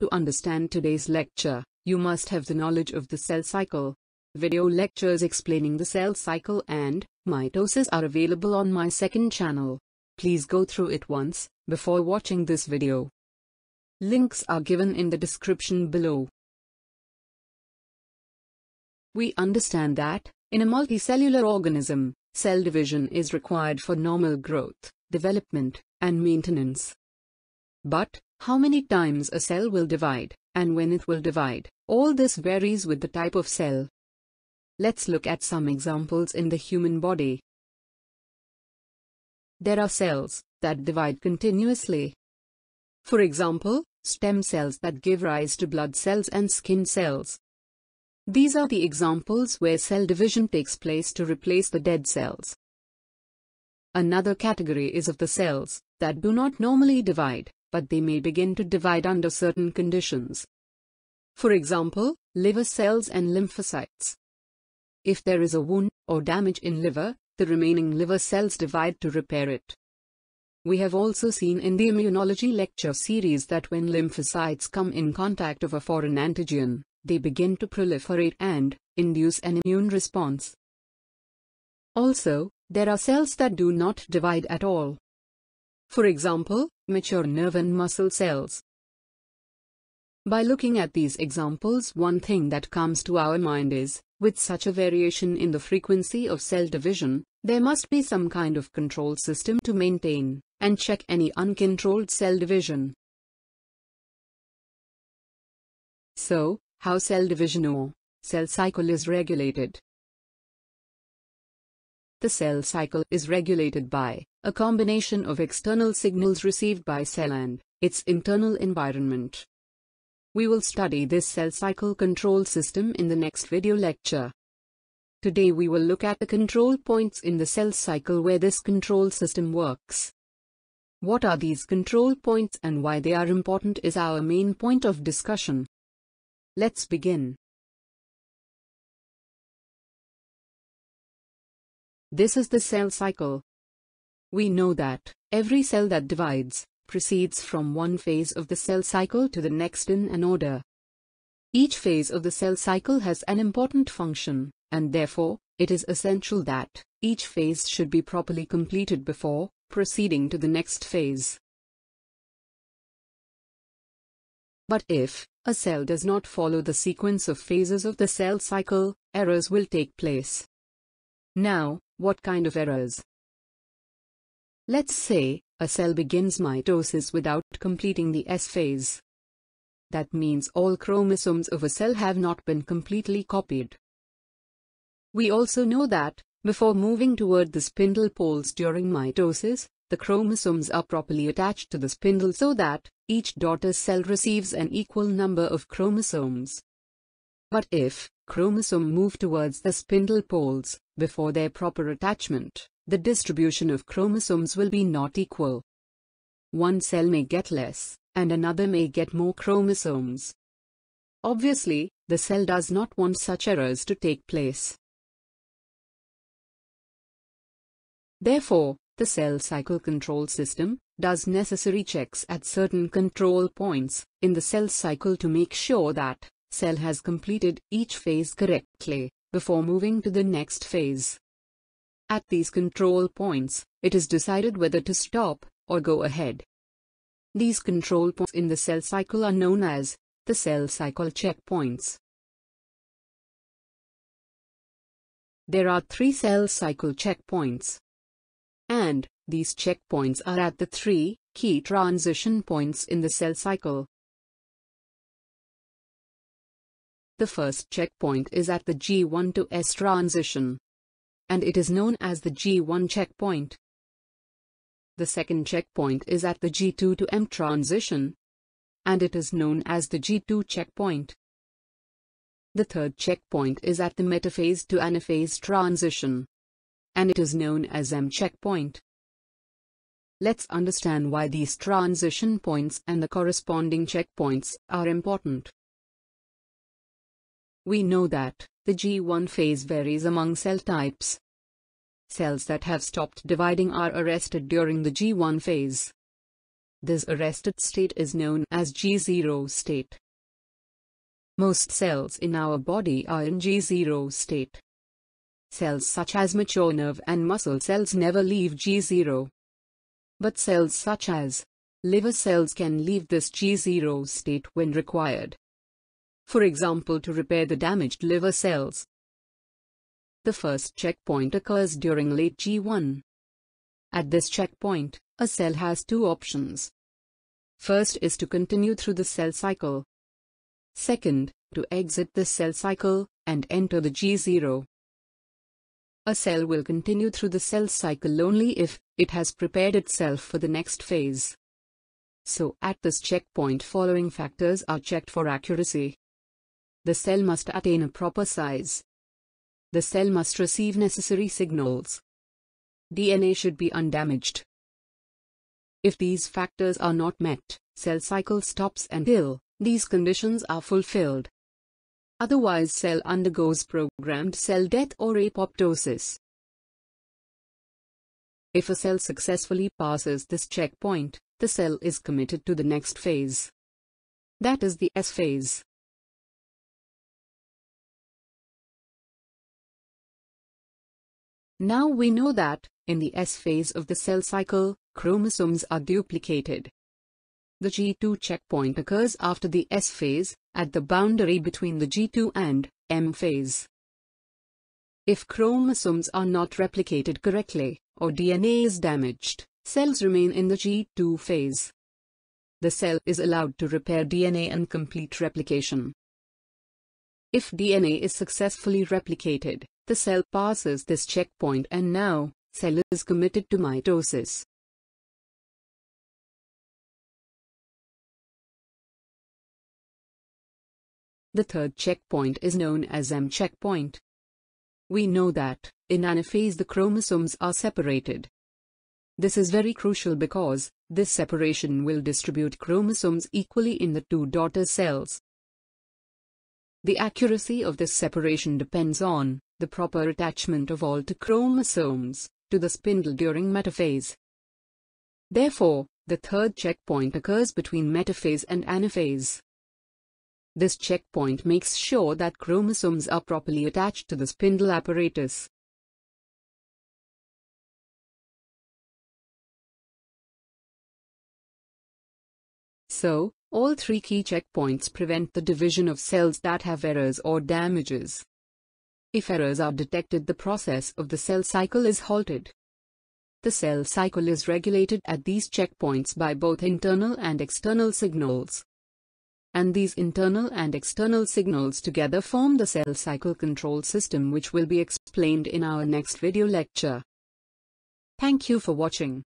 To understand today's lecture, you must have the knowledge of the cell cycle. Video lectures explaining the cell cycle and mitosis are available on my second channel. Please go through it once before watching this video. Links are given in the description below. We understand that, in a multicellular organism, cell division is required for normal growth, development, and maintenance. But, how many times a cell will divide, and when it will divide, all this varies with the type of cell. Let's look at some examples in the human body. There are cells that divide continuously. For example, stem cells that give rise to blood cells and skin cells. These are the examples where cell division takes place to replace the dead cells. Another category is of the cells that do not normally divide, but they may begin to divide under certain conditions. For example, liver cells and lymphocytes. If there is a wound or damage in liver, the remaining liver cells divide to repair it. We have also seen in the immunology lecture series that when lymphocytes come in contact of a foreign antigen, they begin to proliferate and induce an immune response. Also, there are cells that do not divide at all. For example, mature nerve and muscle cells. By looking at these examples, one thing that comes to our mind is, with such a variation in the frequency of cell division, there must be some kind of control system to maintain and check any uncontrolled cell division. So, how cell division or cell cycle is regulated? The cell cycle is regulated by a combination of external signals received by cell and its internal environment. We will study this cell cycle control system in the next video lecture. Today we will look at the control points in the cell cycle where this control system works. What are these control points and why they are important is our main point of discussion. Let's begin. This is the cell cycle. We know that every cell that divides proceeds from one phase of the cell cycle to the next in an order. Each phase of the cell cycle has an important function, and therefore, it is essential that each phase should be properly completed before proceeding to the next phase. But if a cell does not follow the sequence of phases of the cell cycle, errors will take place. Now, what kind of errors? Let's say a cell begins mitosis without completing the S phase. That means all chromosomes of a cell have not been completely copied. We also know that, before moving toward the spindle poles during mitosis, the chromosomes are properly attached to the spindle so that each daughter cell receives an equal number of chromosomes. But if chromosomes move towards the spindle poles before their proper attachment, the distribution of chromosomes will be not equal. One cell may get less, and another may get more chromosomes. Obviously, the cell does not want such errors to take place. Therefore, the cell cycle control system does necessary checks at certain control points in the cell cycle to make sure that cell has completed each phase correctly before moving to the next phase. At these control points, it is decided whether to stop or go ahead. These control points in the cell cycle are known as the cell cycle checkpoints. There are three cell cycle checkpoints, and these checkpoints are at the three key transition points in the cell cycle. The first checkpoint is at the G1 to S transition, and it is known as the G1 checkpoint. The second checkpoint is at the G2 to M transition, and it is known as the G2 checkpoint. The third checkpoint is at the metaphase to anaphase transition, and it is known as M checkpoint. Let's understand why these transition points and the corresponding checkpoints are important. We know that the G1 phase varies among cell types. Cells that have stopped dividing are arrested during the G1 phase. This arrested state is known as G0 state. Most cells in our body are in G0 state. Cells such as mature nerve and muscle cells never leave G0. But cells such as liver cells can leave this G0 state when required. For example, to repair the damaged liver cells. The first checkpoint occurs during late G1. At this checkpoint, a cell has two options. First is to continue through the cell cycle. Second, to exit the cell cycle and enter the G0. A cell will continue through the cell cycle only if it has prepared itself for the next phase. So at this checkpoint, following factors are checked for accuracy. The cell must attain a proper size. The cell must receive necessary signals. DNA should be undamaged. If these factors are not met, cell cycle stops until these conditions are fulfilled. Otherwise, cell undergoes programmed cell death or apoptosis. If a cell successfully passes this checkpoint, the cell is committed to the next phase. That is the S phase. Now we know that, in the S phase of the cell cycle, chromosomes are duplicated. The G2 checkpoint occurs after the S phase, at the boundary between the G2 and M phase. If chromosomes are not replicated correctly, or DNA is damaged, cells remain in the G2 phase. The cell is allowed to repair DNA and complete replication. If DNA is successfully replicated, the cell passes this checkpoint and now, cell is committed to mitosis. The third checkpoint is known as M checkpoint. We know that, in anaphase, the chromosomes are separated. This is very crucial because, this separation will distribute chromosomes equally in the two daughter cells. The accuracy of this separation depends on the proper attachment of all two chromosomes to the spindle during metaphase. Therefore, the third checkpoint occurs between metaphase and anaphase. This checkpoint makes sure that chromosomes are properly attached to the spindle apparatus. So, all three key checkpoints prevent the division of cells that have errors or damages. If errors are detected, the process of the cell cycle is halted. The cell cycle is regulated at these checkpoints by both internal and external signals. And these internal and external signals together form the cell cycle control system, which will be explained in our next video lecture. Thank you for watching.